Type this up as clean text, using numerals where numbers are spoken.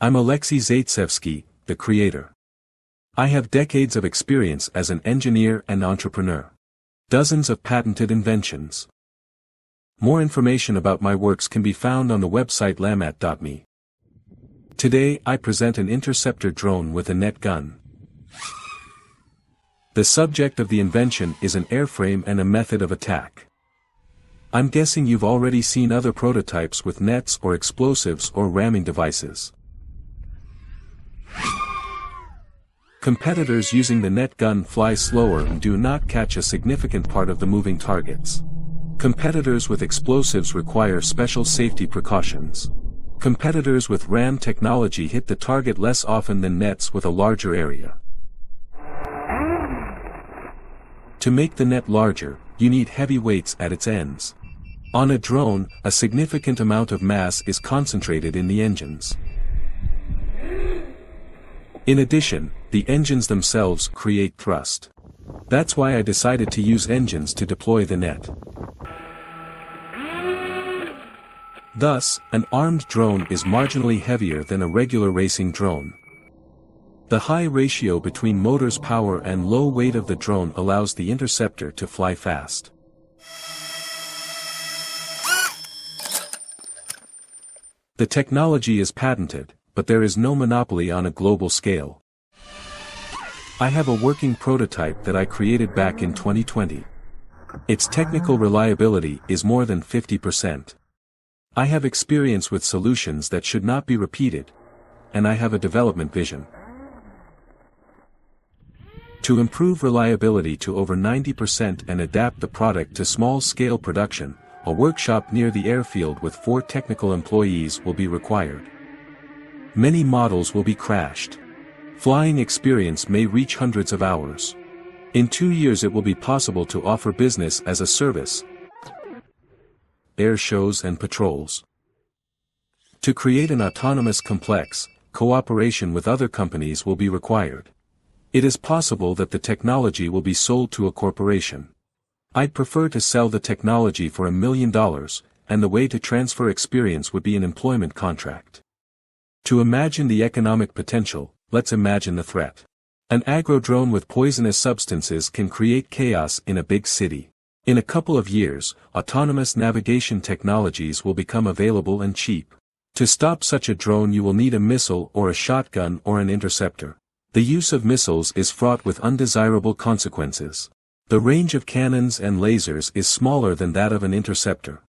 I'm Alexey Zaitsevsky, the creator. I have decades of experience as an engineer and entrepreneur. Dozens of patented inventions. More information about my works can be found on the website lamat.me. Today I present an interceptor drone with a net gun. The subject of the invention is an airframe and a method of attack. I'm guessing you've already seen other prototypes with nets or explosives or ramming devices. Competitors using the net gun fly slower and do not catch a significant part of the moving targets. Competitors with explosives require special safety precautions. Competitors with ram technology hit the target less often than nets with a larger area. To make the net larger, you need heavy weights at its ends. On a drone, a significant amount of mass is concentrated in the engines. In addition, the engines themselves create thrust. That's why I decided to use engines to deploy the net. Thus, an armed drone is marginally heavier than a regular racing drone. The high ratio between motor's power and low weight of the drone allows the interceptor to fly fast. The technology is patented, but there is no monopoly on a global scale. I have a working prototype that I created back in 2020. Its technical reliability is more than 50%. I have experience with solutions that should not be repeated, and I have a development vision. To improve reliability to over 90% and adapt the product to small-scale production, a workshop near the airfield with 4 technical employees will be required. Many models will be crashed. Flying experience may reach hundreds of hours. In 2 years it will be possible to offer business as a service, air shows and patrols. To create an autonomous complex, cooperation with other companies will be required. It is possible that the technology will be sold to a corporation. I'd prefer to sell the technology for $1 million, and the way to transfer experience would be an employment contract. To imagine the economic potential, let's imagine the threat. An agro drone with poisonous substances can create chaos in a big city. In a couple of years, autonomous navigation technologies will become available and cheap. To stop such a drone you will need a missile or a shotgun or an interceptor. The use of missiles is fraught with undesirable consequences. The range of cannons and lasers is smaller than that of an interceptor.